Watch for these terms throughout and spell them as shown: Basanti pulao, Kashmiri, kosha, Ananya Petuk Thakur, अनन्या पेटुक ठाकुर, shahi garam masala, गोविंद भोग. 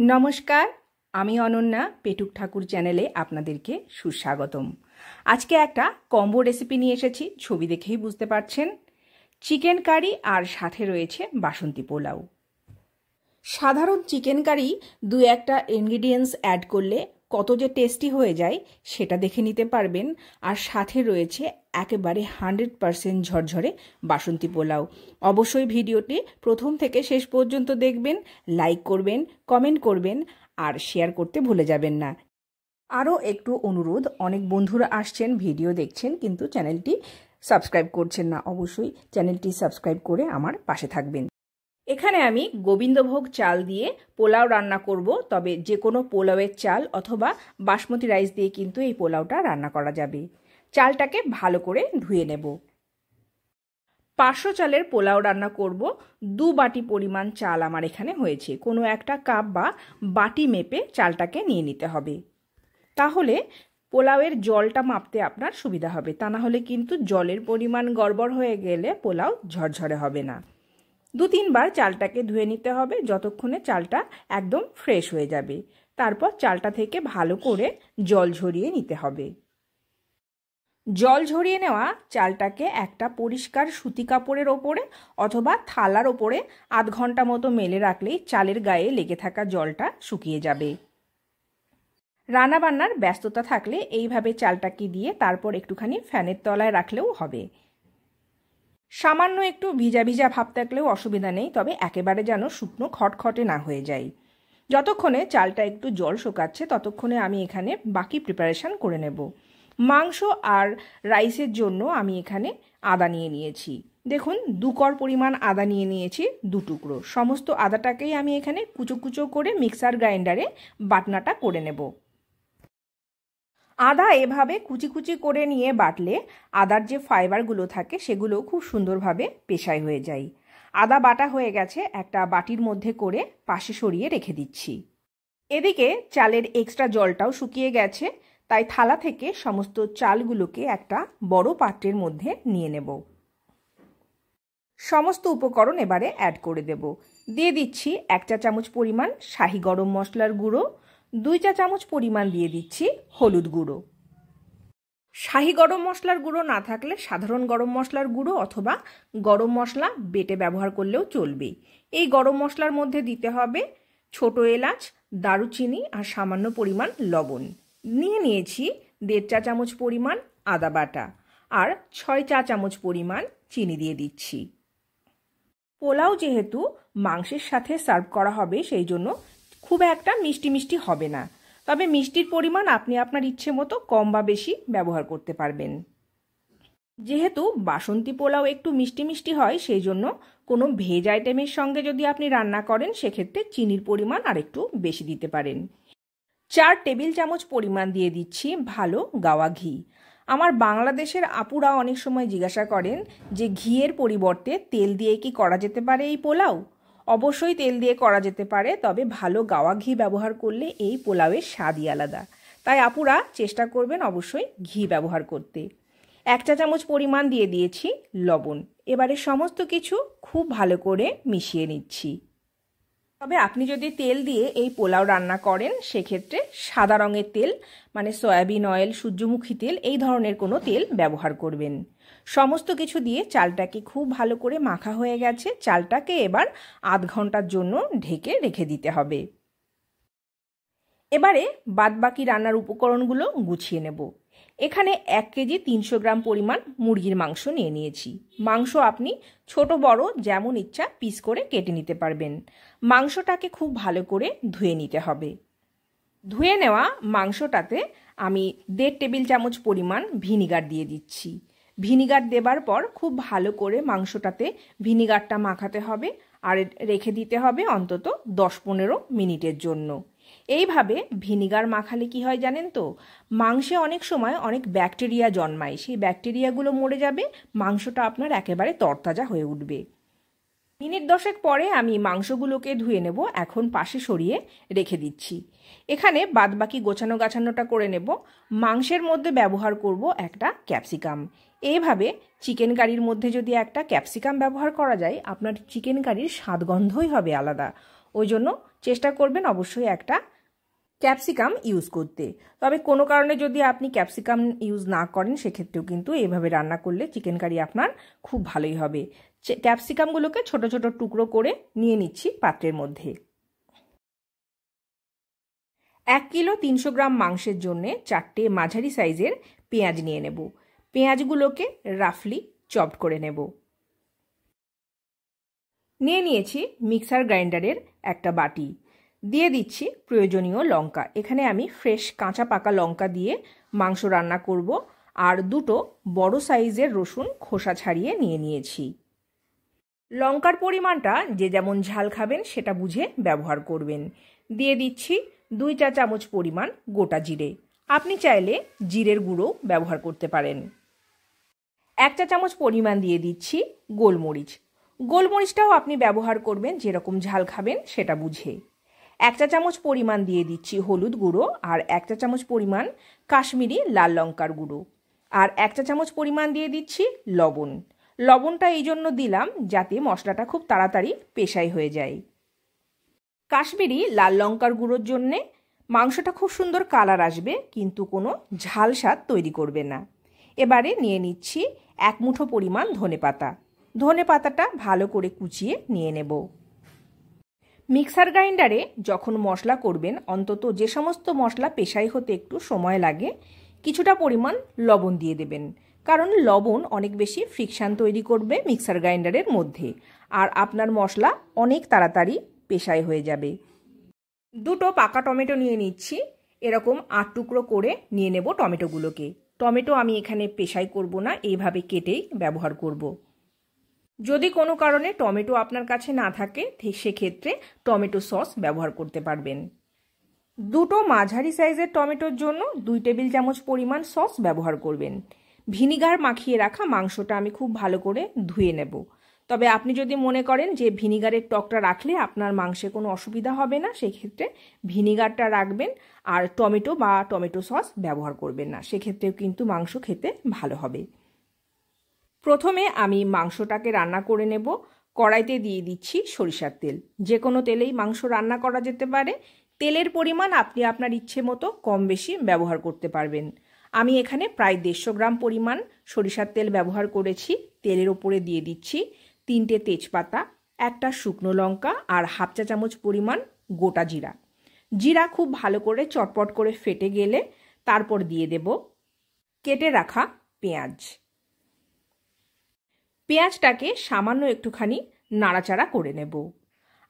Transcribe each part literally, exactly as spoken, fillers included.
नमस्कार आमी अनन्या पेटुक ठाकुर चैनले आपनादेरके सुस्वागतम। आज के एकटा कम्बो रेसिपि निये एसेछि, छवि देखेई बुझते पारछेन। चिकेन कारी और साथे रयेछे बासंती पोलाओ। साधारण चिकेन कारी दु एकटा इनग्रेडिएंट्स एड करले कत जे टेस्टी हो जाए सेटा देखे निते पारबेन। आर साथे रयेछे एकेबारे हंड्रेड परसेंट झरझरे बासंती पोलाओ। अवश्य भिडियोटी प्रथम थेके शेष पर्यन्त देखबेन, लाइक करबेन, कमेंट करबेन और शेयर करते भूले जाबेन ना। आरो एकटू अनुरोध, अनेक बंधुरा आसछेन भिडियो देखछेन किन्तु चैनलटी सबस्क्राइब करछेन ना, अवश्य चैनलटी सबस्क्राइब करे आमार पाशे थाकबेन। एखाने आमी गोविंद भोग चाल दिए पोलाओ रान्ना करब, तबे जे कोनो पोलाओ चाल अथवा बासमती राइस दिए किन्तु एई पोलाओटा रान्ना करा जाबे। चालटाके भालो करे धुए नेब। पाँचशो चालेर पोलाओ रान्ना करब। दो बाटी परिमाण चाल आमार एखाने होयेछे। कोनो एकटा काप बा बाटी मेपे चालटाके निये निते होबे, ताहले पोलाओएर जलटा मापते आपनार सुविधा होबे। ता ना होले किन्तु जलेर परिमाण गड़बड़ होये गेले पोलाओ झरझरे होबे ना। दो तीन बार चालटाके धुए निते होबे जतक्षणे चालटा एकदम फ्रेश होये जाबे। तारपर चालटा थेके भालो करे जल झरिये निते होबे। जल झरिये नेওয়া चालटाके एकटा परिष्कार सूती कापड़ेर ओपरे अथवा थालार ओपरे आध घंटा मतो मेले राखलेই चालेर गाয়ে लेगे थाका जलटा शुकिये जाबे। रान्ना बान्नार ब्यस्तता थाकले এইভাবে চালটাকে দিয়ে তারপর একটুখানি ফ্যানের তলায় রাখলেও হবে। सामान्य एकटू भिजा भिजा भाव थाकलेও असुविधा नहीं, तबे एकेबारे जानो शुकनो खटखटे ना हो जाए। जतक्षणे चालटा एकटू जल शोकाच्छे ततक्षणे आमी एखाने बाकी प्रिपारेशन करे नेब। मांस और राइसेर जोन्नो आमी एखाने आदा निये नियेछि। देखुन दो कर परिमाण आदा निये नियेछि, दो टुकरो। समस्त आदाटाकेई आमी एखाने कुचो कुचो करे मिक्सार ग्राइंडारे बाटनाटा करे नेब। आदा एभावे कुचि कुचि करे निये बाटले आदार जे फाइबारगुलो थाके सेगुलो खूब सुंदरभावे पेशाय हये जाय। आदा बाटा हये गेछे, एकटा बाटिर मध्ये करे पाशे सरिये रेखे दिच्छी। एदिके चालेर एक्सट्रा जलटाओ शुकिये गेछे, ताई थाला थेके समस्त चालगुलोके एकटा बड़ पात्रेर मध्ये निये नेब। समस्त उपकरण एबारे एड करे देब। दिये दिच्छी एक चा चामच परिमाण शाही गरम मसलार गुड़ो, दुई चा चामच परिमाण दिए दिच्छी हलुद गुड़ो। शाही गरम मसलार गुड़ो ना थाकले साधारण गरम मसलार गुड़ो अथवा गरम मसला बेटे व्यवहार करलेও चलबे। এই गरम मसलार मध्य दीते हबे छोटो एलाच, दारुचिनी और सामान्य परिमाण लवण। निये नियेছি देড় चा चामच परिमाण आदा बाटा और छय चा चामच परिमाण चीनी दिए दिच्छी। पोलाও যেহেতু মাংসের সাথে সার্ভ করা হবে সেই জন্য खूब एक मिष्टि मिष्टि होबे ना, तबे मिष्टिर परिमाण आपनी आपनार इच्छे मतो कम बा बेशी व्यवहार करते पारबेन। जेहेतु बासंती पोलाओ एकटू मिष्टि मिष्टि हय सेई जोन्नो कोनो भेज आइटेमेर संगे जदि आपनी रान्ना करेन सेक्षेत्रे चीनिर परिमाण आरेकटू बेशी दिते पारेन। चार टेबिल चामच परिमाण दिए दिच्छी भालो गावा घी। आमार बांग्लादेशेर आपुरा अनेक समय जिज्ञासा करेन जे घिएर परिबर्ते तेल दिए कि करा जेते पारे एई पोलाओ। अवश्य तेल दिए करा जेते पारे, तबे भालो गावा घी व्यवहार करले एई पोलाओएर स्वादई आलादा। ताई आपुरा चेष्टा करबेन अवश्य घी व्यवहार करते। एक चा चामच परिमाण दिए दिएछि लवण। एबारे समस्त किछु खूब भालो करे मिशिये निच्छी। तबे आपनि जदि तेल दिए एई पोलाओ रान्ना करेन सेक्षेत्रे सादा रंगेर तेल माने सयाबिन अयेल, सूर्यमुखी तेल एई धरनेर कोनो तेल व्यवहार करबेन। समस्त किछु दिए चालटाके खूब भालो करे माखा हये गेछे। चालटाके एबार आध घंटार जोन्नो ढेके रेखे दिते हबे। एबारे बादबाकी रान्नार उपकरणगुलो गुछिये नेब। एखाने एक केजी तीनशो ग्राम परिमाण मुरगिर मांस निये नियेछि। मांस आपनि छोटो बड़ो जेमन इच्छा पिस करे केटे निते पारबेन। मांसटाके खूब भालो करे धुये निते हबे। धुये नेওয়া मांसटाते आमि देড় टेबिल चामच परिमाण ভিনিগার दिए दिच्छी। ভিনিগার দেবার পর খুব ভালো করে মাংসটাতে ভিনিগারটা মাখাতে হবে আর রেখে দিতে হবে অন্তত দশ পনেরো মিনিটের জন্য। এইভাবে ভিনিগার মাখালে কি হয় জানেন তো, মাংসে অনেক সময় অনেক ব্যাকটেরিয়া জন্মায়, সেই ব্যাকটেরিয়াগুলো মরে যাবে, মাংসটা আপনার একেবারে তরতাজা হয়ে উঠবে। মিনিট দশেক পরে আমি মাংসগুলোকে ধুয়ে নেব, এখন পাশে সরিয়ে রেখে দিচ্ছি। এখানে বাদবাকি গোছানো গাছানোটা করে নেব। মাংসের মধ্যে ব্যবহার করব একটা ক্যাপসিকাম। এইভাবে চিকেন কারির মধ্যে যদি একটা ক্যাপসিকাম ব্যবহার করা যায় আপনার চিকেন কারির স্বাদগন্ধই হবে আলাদা। ওই জন্য चेष्टा करबेन अवश्य एकटा कैप्सिकम यूज करते। तबे कोनो कारणे यदि आपनी कैप्सिकम यूज ना करें से क्षेत्रेও किन्तु एइভাবে रान्ना करले चिकेन कारी आपनार खूब भालोई होबे। कैप्सिकमगुलोके छोटो छोटो टुकरो करे निये निচ্ছি पात्रेर मध्ये। एक किलो तीन सौ ग्राम मांसेर जोन्ने चारटे माझारी साइजेर पेंयाज निये नेब। पेंयाजगुलोके राफलि चप्ड करे नेब। निये निয়েছি मिक्सार ग्राइंडारेर एकटा बाटी। दिए दिচ্ছি प्रयोजनीय लंका। एखाने आमी फ्रेश काँचा पाका लंका दिए मांस रान्ना करब। आर दुटो बड़ो साइजेर रसुन खोसा छाड़िए निये निয়েছি। लंकार परिमाणटा जे जेमन झाल खाबेन सेटा बुझे व्यवहार करबेन। दिए दिচ্ছি दुई चा चामच परिमाण गोटा जिरे। आपनी चाइले जिरेर गुड़ो व्यवहार करते पारेन। एक चा चामच परिमाण दिए दिচ্ছি गोलमरिच। गोलमरिचटाओ आपनी व्यवहार करबेन जे रकम झाल खाबेन सेटा बुझे। एक चा चामच परिमाण दिए दिচ্ছি हलुद गुड़ो और एक चा चामच परिमाण काश्मीरी लाल लंकार गुड़ो और एक चा चामच परिमाण दिए दिচ্ছি लवण। लवणटा एई जोन्नो दिलाम जाते मशलाटा खूब ताड़ाताड़ी पेशाई हये जाय। काश्मीरी लाल लंकार गुड़ोर जोन्ने मांसटा खूब सुंदर कलर आसबे किन्तु कोनो झाल स्वाद तैरी करबे ना। एबारे निये निচ্ছি एक मुठो परिमाण धने पाता। धने पाताटा भालो करे कुचिए निये नेब। मिक्सार ग्राइंडारे जखन मशला करबेन अंतत जे समस्त मशला पेशाई होते एकटू समय लागे किछुटा परिमाण लवण दिए देबेन। कारण लवण अनेक बेशी फ्रिक्शन तैरी करबे मिक्सार ग्राइंडारेर मध्ये आर आपनार मशला अनेक ताड़ाताड़ी पेशाई हये जाबे। दुटो पाका टमेटो निये निচ্ছি। एरकम आठ टुकरो करे निये नेब टमेटोगुलोके। टमेटो आमी एखाने पेशाई करब ना, एइभाबे केटेई व्यवहार करब। यदि कोनो कारणे टमेटो आपनार काछे ना थाके सेई क्षेत्रे टमेटो सस व्यवहार करते पारबेन। दुटो माझारी साइजेर टमेटोर जोन्नो दुई टेबिल चामच परिमाण सस व्यवहार करबेन। भिनेगार माखिए राखा मांसटा आमी खूब भालो करे धुए नेब। तबे आपनी यदि मने करेन जे भिनेगारेर टकटा राखले आपनार मांसे कोनो असुविधा होबे ना सेई क्षेत्रे भिनेगारटा राखबेन आर टमेटो बा टमेटो सस व्यवहार करबेन ना, सेई क्षेत्रेও किन्तु मांस खेते भालो होबे। प्रथमे आमी मांसटाके रान्ना करे नेब। कड़ाइते दिए दिচ্ছি सरिषार तेल। जे कोनो तेलेई मांस रान्ना करा जेते पारे। तेलेर परिमाण आपनि आपनार इच्छे मतो कम बेशी व्यवहार करते पारबेन। आमी एखाने प्राय देড়শো ग्राम परिमाण सरिषार तेल व्यवहार करेছি। तेलेर उपरे दिए दिচ্ছি तीनटे तेजपाता, एक शुकनो लंका और हाफ चा चामच परिमाण गोटा जीरा। जीरा खूब भालो करे चटपट करे फेटे गेले तारपर दिए देब केटे राखा पेंयाज। पेंयाजटाके सामान्य एकटुखानी नाड़ाचाड़ा करे नेब।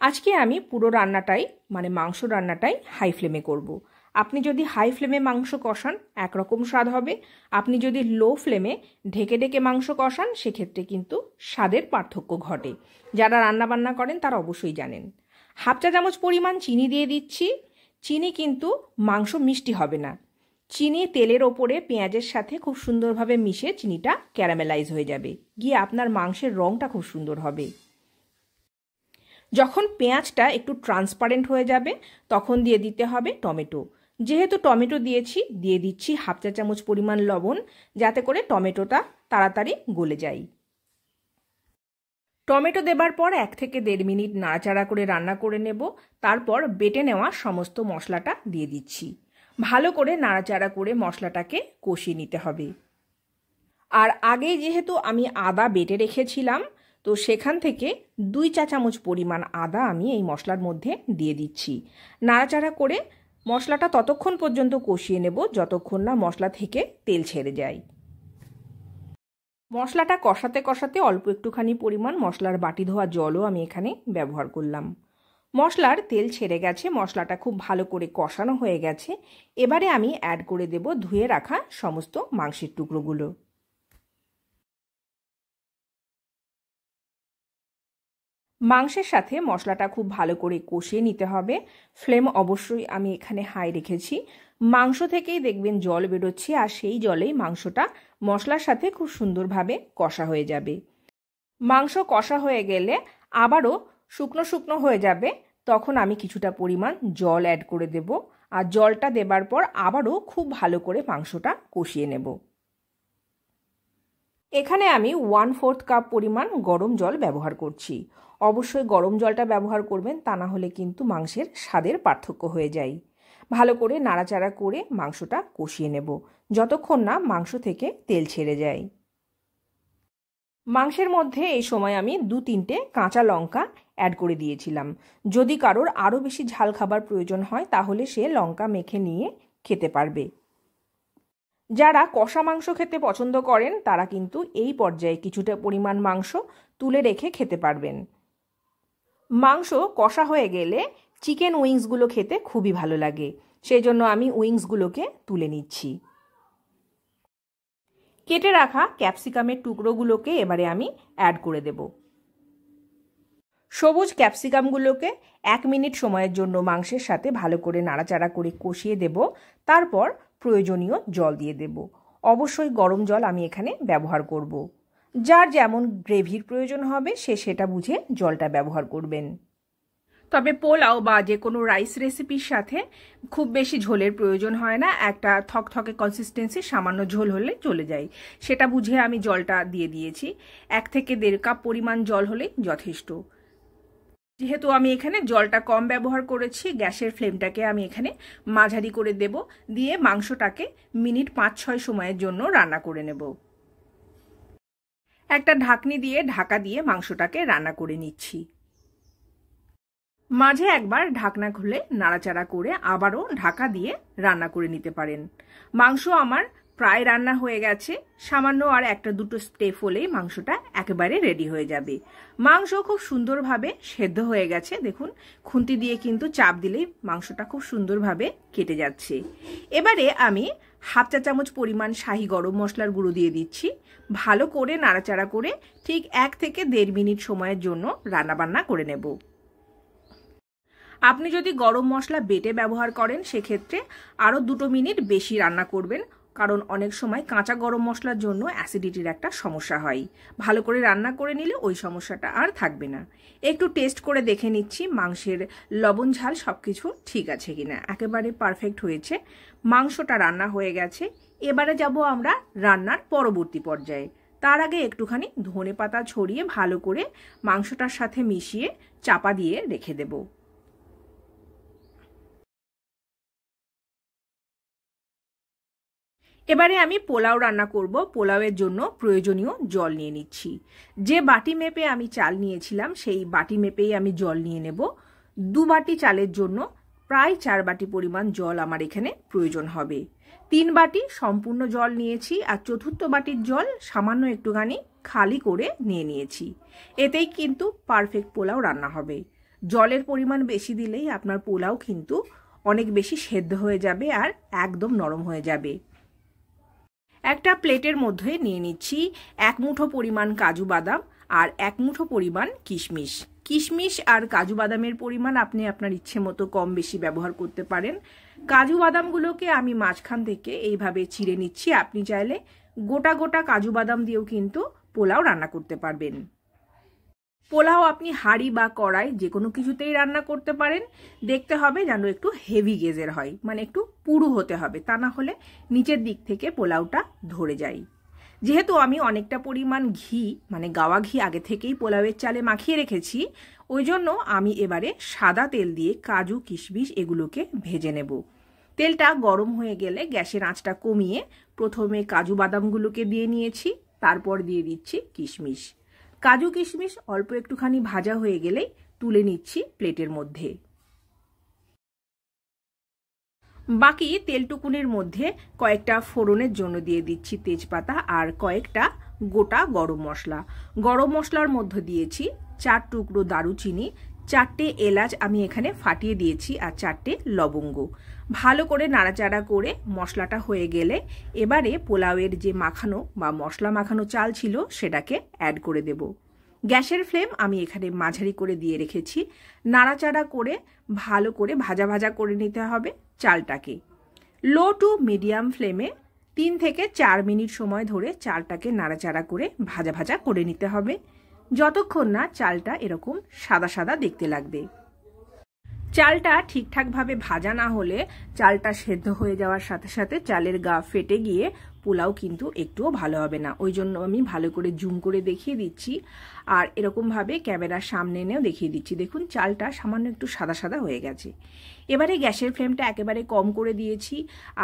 आजके आमी पुरो रान्नाटाई माने मांस रान्नाटाई हाई फ्लेमे करब। आपनी जदि हाई फ्लेमे मांस कषान एक रकम स्वाद हबे। आपनी जदि लो फ्लेमे ढेके ढेके मांस कषान से क्षेत्रे किन्तु स्वादेर पार्थक्य घटे। जारा रान्ना बान्ना करेन तारा अवश्यई जानेन। हाफ चा चामच परिमाण चीनी दिए दिচ্ছি। चीनी किन्तु मांस मिष्टि हबे ना। चीनी तेलेर ओपरे पेंयाजेर साथे खूब सुंदरभावे मिशे चीनीटा क्यारामेलाइज हये जाबे गिये आपनार मांसेर रंगटा खूब सुंदर हबे। जखन पेंयाजटा एकटु ट्रांसपारेंट हये जाबे तखन दिए दिते हबे टमेटो। जेहेतु टमेटो दिएছি दिए দিচ্ছি हाफ चा चामच परिमाण लवण जाते करे टमेटोटा ताड़ाताड़ी गले जाए। टमेटो देवार पर एक थेके देड़ मिनिट नाड़ाचाड़ा करे रान्ना करे नेब। तारपर बेटे नेওয়া समस्त मशलाटा दिए দিচ্ছি। भालो करे नाड़ाचाड़ा करे मशलाटाके कषिয়ে নিতে হবে। আর आगे যেহেতু আমি আদা বেটে রেখেছিলাম तो सेखान थेके दुई चा चामच परिमाण आदा आमी एई मशलार मধ্যে दिए দিচ্ছি। नाड़ाचाड़ा करे मशलाटा ततक्षण पर्यन्त कषिए नेब जतक्षण ना मशला थेके तेल छेड़े जाए। मशलाटा कषाते कषाते अल्प एकटुखानी परिमाण मशलार बाटी धोया जलो आमी एखाने व्यवहार करलाम। मशलार तेल छेड़े गेछे, मशलाटा खूब भालो करे कषानो हये गेछे। एबारे आमी एड करे देब धुए राखा समस्त मांसेर टुकरोगुलो। मांसेर साथे मशलाटा खूब भालो करे कषिए निते हबे। फ्लेम अवश्यई आमी एखाने हाई रेखेছি। मांस থেকেই দেখবেন জল বেরোচ্ছে আর সেই জলেই মাংসটা মশলার সাথে খুব সুন্দরভাবে কষা হয়ে যাবে। মাংস কষা হয়ে গেলে আবারো শুকনো শুকনো হয়ে যাবে তখন আমি কিছুটা পরিমাণ জল অ্যাড করে দেব। আর জলটা দেবার পর আবারো খুব ভালো করে মাংসটা কষিয়ে নেব। এখানে আমি এক চতুর্থাংশ কাপ পরিমাণ গরম জল ব্যবহার করছি। अवश्य गरम जलटा व्यवहार करबेन, ता ना होले किन्तु मांसेर स्वादेर पार्थक्य हये जाय। भालो करे नाड़ाचाड़ा करे मांसटा कषिये नेब जतक्षण ना मांस थेके तेल छेड़े जाय। मांसेर मध्य एई समय आमी दो तीनटे काँचा लंका एड करे दिएछिलाम। जदि कारोर आरो बेशी झाल खाबार प्रयोजन हय ताहले से लंका मेखे निये खेते पारबे। जारा कषा मांस खेते पछंद करेन तारा किन्तु एई पर्याये किछुटा परिमाण मांस तुले रेखे खेते पारबेन। मांस कषा हये गेले चिकेन उइंग्सगुलो खेते खूबी भालो लागे, सेजोन्नो आमी उइंग्सगुलोके तुले निচ্ছি। केटे रखा कैप्सिकामेर टुकरोगुलोके एबारे आमी एड करे देब। सबुज कैप्सिकामगुलोके एक मिनिट समयेर जोन्नो मांसेर साथे भालो करे नाड़ाचाड़ा करे कषिये देब। तारपर प्रयोजनीय जल दिये देब। अवश्यई गरम जल आमी एखाने व्यवहार करब। जार जेमन ग्रेभिर प्रयोजन हबे से सेटा बुझे जलटा व्यवहार करबेन। तबे पोलाओ बा जेकोनो राइस रेसिपिर साथे खूब बेशी झोलेर प्रयोजन हय ना, एकटा थकथके कन्सिसटेंसि सामान्य झोल होले चले जाय। सेटा बुझे आमी जलटा दिये दियेछि। एक थेके देड़ काप परिमाण जल होले यथेष्ट। जेहेतु आमी एखाने जलटा कम व्यवहार करेछि, ग्यासेर फ्लेमटाके आमी एखाने माझारि करे देब। दिये मांसटाके मिनिट पाँच छय समयेर जोन्नो रान्ना करे नेब। एकटा ढाकनी दिये ढाका दिये मांसटाके रान्ना करे निচ্ছি। माझे एक बार ढाकना खुले नाड़ाचाड़ा करे आबारो ढाका दिए रान्ना करे निते पारेन। मांस आमार प्राय रान्ना हये गेछे। सामान्य आर एकटा दुटो स्टेप होलेई मांसटा एकेबारे रेडी हये जाबे। मांस खूब सुंदरभावे सेদ্ধ हये गेछे, देखुन खुंती दिए किन्तु चाप दिलेई मांसटा खूब सुंदरभावे केटे जाच्छे। एबारे आमी हाफ चा चामच परिमाण शाही गरम मशलार गुड़ो दिए दिচ্ছি। भालो करे नाड़ाचाड़ा करे ठीक एक थेके देड़ मिनिट समयेर जोन्नो रान्ना बान्ना करे नेब। आपनी जदि गरम मशला बेटे व्यवहार करें से क्षेत्रे आरो दुटो मिनिट बेशी रान्ना करबेन, कारण अनेक समय काँचा गरम मशलार जोन्नो एसिडिटिर एकटा समस्या हय। भालो करे रान्ना करे निले ओई समस्याटा आर थाकबे ना। एकटू टेस्ट करे देखे निচ্ছি मांसेर लवण झाल सबकिछु ठीक आछे किना। एकेबारे पारफेक्ट हयेछे। मांसटा रान्ना हये गेछे। एबारे जाबो आमरा रान्नार परबर्ती पर्याये। तार आगे एकटूखानी धने पाता छड़िए भालो करे मांसटार साथे मिशिए चापा दिए रेखे देब। एबारे आमी पोलाओ रान्ना करब। पोलाओर जोन्नो प्रयोजनीय जल निये निচ্ছি। जे बाटी मेपे आमी चाल नियेछिलाम सेई बाटी मेपेई आमी जल निये नेब। दो बाटी चालेर जोन्नो प्राय चार बाटी परिमाण जल आमार एखाने प्रयोजन हबे। तीन बाटी सम्पूर्ण जल नियेछि आर चतुर्थ बाटिर जल सामान्य एकटूखानी खाली करे निये नियेछि। एतेई किन्तु पारफेक्ट पोलाओ रान्ना हबे। जलेर परिमाण बेशी दिलेई आपनार पोलाओ किन्तु अनेक बेशी सेদ্ধ हये जाबे आर एकदम नरम हये जाबे। एकटा प्लेटेर मध्य निये निচ্ছি एक मुठो परिमाण काजू बादाम और एक मुठो परिमाण किशमिश। किशमिश और काजू बादामेर परिमाण आपनि आपनार इच्छे मतो कम बेशी व्यवहार करते पारेन। काजू बादामगुलोके आमी माझखान थेके एइभावे चिड़े निচ্ছি। आपनि चाइले गोटा गोटा काजू बादाम दिएও किन्तु पोलाओ रान्ना करते पारबेन। पोलाओ आपनि हाड़ी बा कड़ाई जेकोनो किछुतेई रान्ना करते पारेन। देखते हबे जानो एकटु हेवी गेजेर हय, माने एकटु पुरु होते हबे, ता ना होले निचेर दिक थेके पोलाओटा धरे जाय। जेहेतु आमी अनेकटा परिमाण घी माने गावा घी आगे थेकेई पोलाओएर चाले माखिए रेखेछि, ओई जोन्नो आमी एबारे सादा तेल दिए काजू किशमिश एगुलोके भेजे नेब। तेलटा गरम हये गेले ग्यासेर आँचटा कमिए प्रथमे काजू बादामगुलोके दिए नियेछि, तारपर दिए दिচ্ছি किशमिश। काजू किशमिश अल्प एकटूखानी भाजा हये गेले तुले निচ্ছি प्लेटेर मध्य। बाकी तेलटुकुनेर मध्य कयेकटा फोड़नेर जोन्नो दिए दिচ্ছি तेजपाता और कयेकटा गोटा गरम मशला। गरम मशलार मध्य दिएछि चार टुकरो दारुचिनी, चारटे एलाच आमी एखाने फाटिए दिएछि और चारटे लवंग। भालो करे नाड़ाचाड़ा करे मशलाटा हये गेले एबारे पोलाओएर जे माखानो बा मशला माखानो चाल छिलो सेटाके एड करे देब। ग्यासेर फ्लेम आमी एखाने माझारि करे दिए रेखेछि। नाड़ाचाड़ा करे भालो करे भाजा भाजा करे निते हबे चालटाके। लो टू मिडियाम फ्लेमे तीन थेके चार मिनिट समय धरे चालटाके नाड़ाचाड़ा करे भाजा भाजा करे निते हबे जतक्षण ना चालटा एरकम सादा सादा देखते लागबे। चालटा ठीकठाक भावे भाजा ना होले चालटा सेদ্ধ हये जावार साथे साथे चालेर गा फेटे गिये পোলাও কিন্তু একটুও ভালো হবে না। ওই জন্য আমি ভালো করে জুম করে দেখিয়ে দিচ্ছি আর এরকম ভাবে ক্যামেরার সামনে এনেও দেখিয়ে দিচ্ছি। দেখুন চালটা সামান্য একটু সাদা সাদা হয়ে গেছে। এবারে গ্যাসের ফ্লেমটা একেবারে কম করে দিয়েছি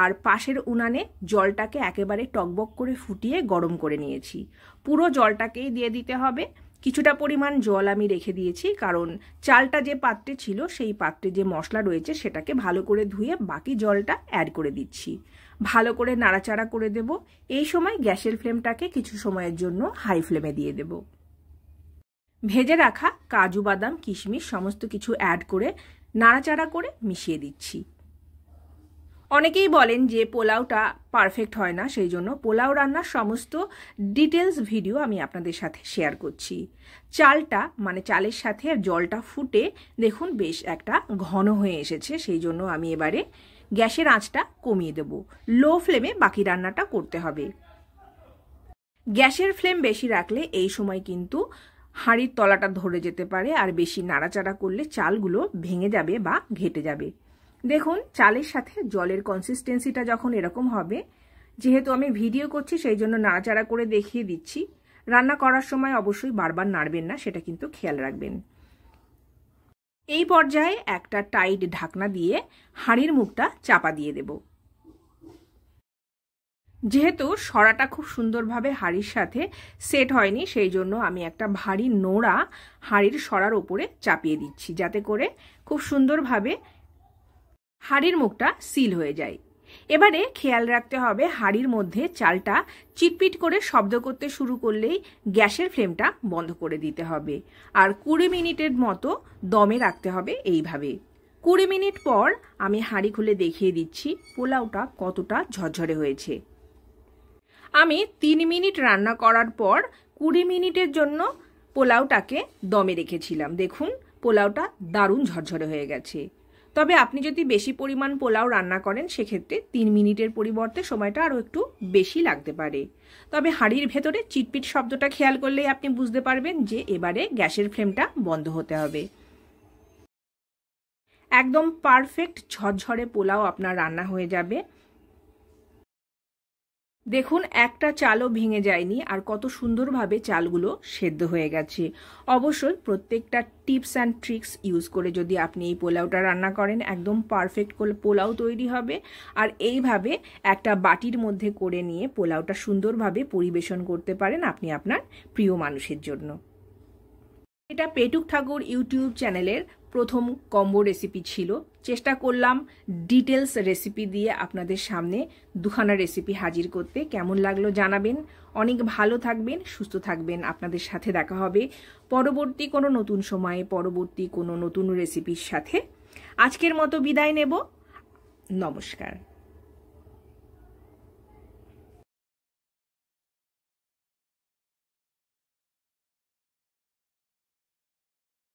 আর পাশের উনানে জলটাকে একেবারে টকবক করে ফুটিয়ে গরম করে নিয়েছি। পুরো জলটাকেই দিয়ে দিতে হবে। কিছুটা পরিমাণ জল আমি রেখে দিয়েছি কারণ চালটা যে পাত্রে ছিল সেই পাত্রে যে মশলা রয়েছে সেটাকে ভালো করে ধুয়ে বাকি জলটা অ্যাড করে দিচ্ছি। ভালো করে নাড়াচাড়া করে দেব। এই সময় গ্যাসের ফ্লেমটাকে কিছু সময়ের জন্য হাই ফ্লেমে দিয়ে দেব। ভেজে রাখা কাজু বাদাম কিশমিশ সমস্ত কিছু অ্যাড করে নাড়াচাড়া করে মিশিয়ে দিচ্ছি। অনেকেই বলেন যে পোলাওটা পারফেক্ট হয় না, সেই জন্য পোলাও রান্নার সমস্ত ডিটেলস ভিডিও আমি আপনাদের সাথে শেয়ার করছি। চালটা মানে চালের সাথে জলটা ফুটে দেখুন বেশ একটা ঘন হয়ে এসেছে, সেই জন্য আমি এবারে গ্যাসের আঁচটা কমিয়ে দেব। লো ফ্লেমে বাকি রান্নাটা করতে হবে। গ্যাসের ফ্লেম বেশি রাখলে এই সময় কিন্তু হাঁড়ির তলাটা ধরে যেতে পারে আর বেশি নাড়াচাড়া করলে চালগুলো ভেঙে যাবে বা ঘেটে যাবে। দেখুন চালের সাথে জলের কনসিস্টেন্সিটা যখন এরকম হবে, যেহেতু আমি ভিডিও করছি সেই জন্য নাড়াচাড়া করে দেখিয়ে দিচ্ছি। রান্না করার সময় অবশ্যই বারবার নাড়বেন না, সেটা কিন্তু খেয়াল রাখবেন। এই পর্যায়ে একটা টাইট ঢাকনা দিয়ে হাঁড়ির মুখটা চাপা দিয়ে দেব। যেহেতু সরাটা খুব সুন্দরভাবে হাঁড়ির সাথে সেট হয়নি, সেই জন্য আমি একটা ভারী নোড়া হাঁড়ির সরার ওপরে চাপিয়ে দিচ্ছি যাতে করে খুব সুন্দরভাবে হাঁড়ির মুখটা সিল হয়ে যায়। এবারে খেয়াল রাখতে হবে হাঁড়ির মধ্যে চালটা চিটপিট করে শব্দ করতে শুরু করলেই গ্যাসের ফ্লেমটা বন্ধ করে দিতে হবে আর কুড়ি মিনিটের মতো দমে রাখতে হবে। এইভাবে কুড়ি মিনিট পর আমি হাঁড়ি খুলে দেখিয়ে দিচ্ছি পোলাওটা কতটা ঝরঝরে হয়েছে। আমি তিন মিনিট রান্না করার পর কুড়ি মিনিটের জন্য পোলাওটাকে দমে রেখেছিলাম। দেখুন পোলাওটা দারুণ ঝরঝরে হয়ে গেছে। তবে আপনি যদি বেশি পরিমাণ পোলাও রান্না করেন সেক্ষেত্রে তিন মিনিটের পরিবর্তে সময়টা আরও একটু বেশি লাগতে পারে। তবে হাঁড়ির ভেতরে চিটপিট শব্দটা খেয়াল করলেই আপনি বুঝতে পারবেন যে এবারে গ্যাসের ফ্লেমটা বন্ধ হতে হবে। একদম পারফেক্ট ঝরঝরে পোলাও আপনার রান্না হয়ে যাবে। দেখুন একটা চালও ভেঙে যায়নি আর কত সুন্দরভাবে চালগুলো সেদ্ধ হয়ে গেছে। অবশ্যই প্রত্যেকটা টিপস অ্যান্ড ট্রিক্স ইউজ করে যদি আপনি এই পোলাওটা রান্না করেন একদম পারফেক্ট পোলাও তৈরি হবে। আর এইভাবে একটা বাটির মধ্যে করে নিয়ে পোলাওটা সুন্দরভাবে পরিবেশন করতে পারেন আপনি আপনার প্রিয় মানুষের জন্য। এটা পেটুক ঠাকুর ইউটিউব চ্যানেলের প্রথম কম্বো রেসিপি ছিল। চেষ্টা করলাম ডিটেলস রেসিপি দিয়ে আপনাদের সামনে দুখানা রেসিপি হাজির করতে। কেমন লাগলো জানাবেন। অনেক ভালো থাকবেন, সুস্থ থাকবেন। আপনাদের সাথে দেখা হবে পরবর্তী কোনো নতুন সময়ে পরবর্তী কোনো নতুন রেসিপির সাথে। আজকের মতো বিদায় নেব। নমস্কার।